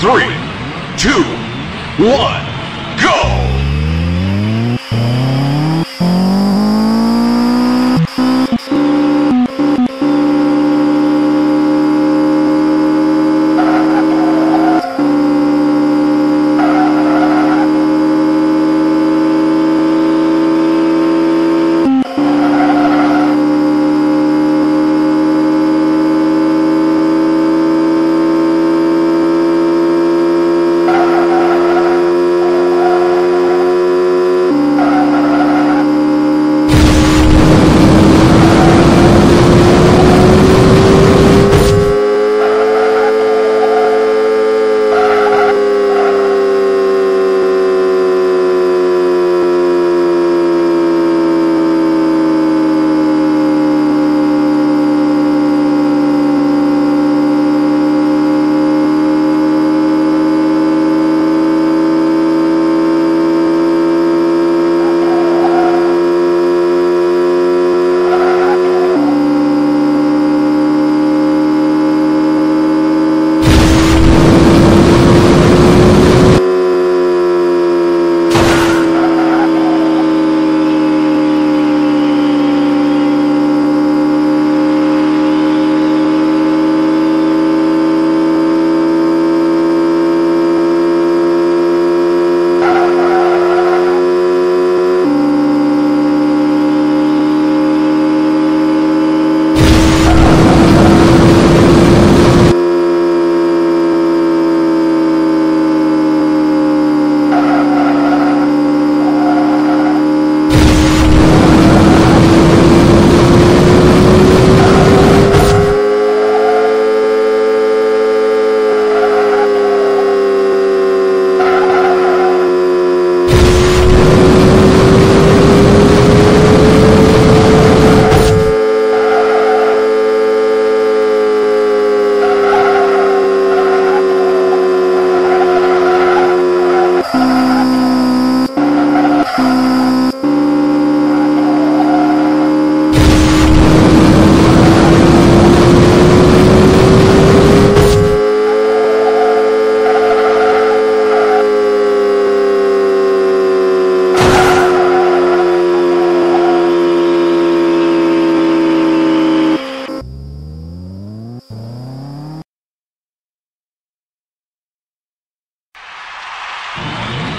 3, 2, 1, go!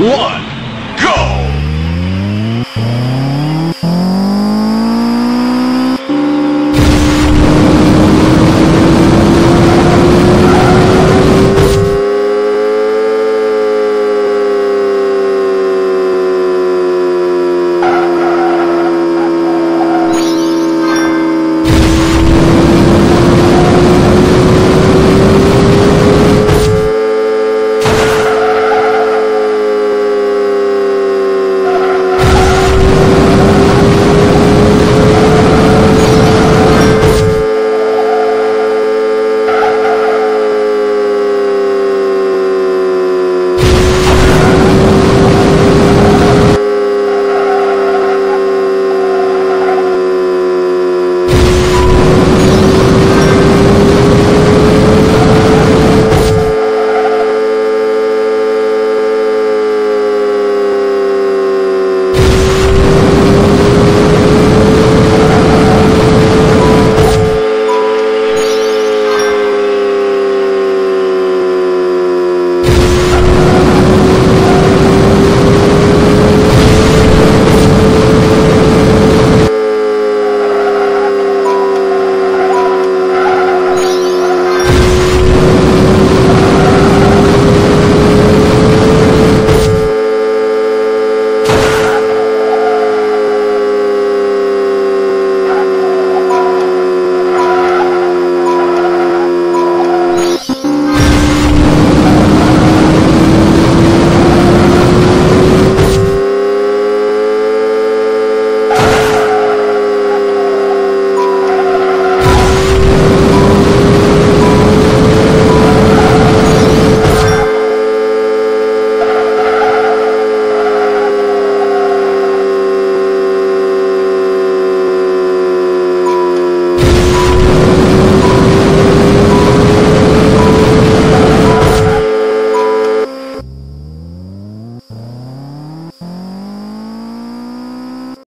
One, go!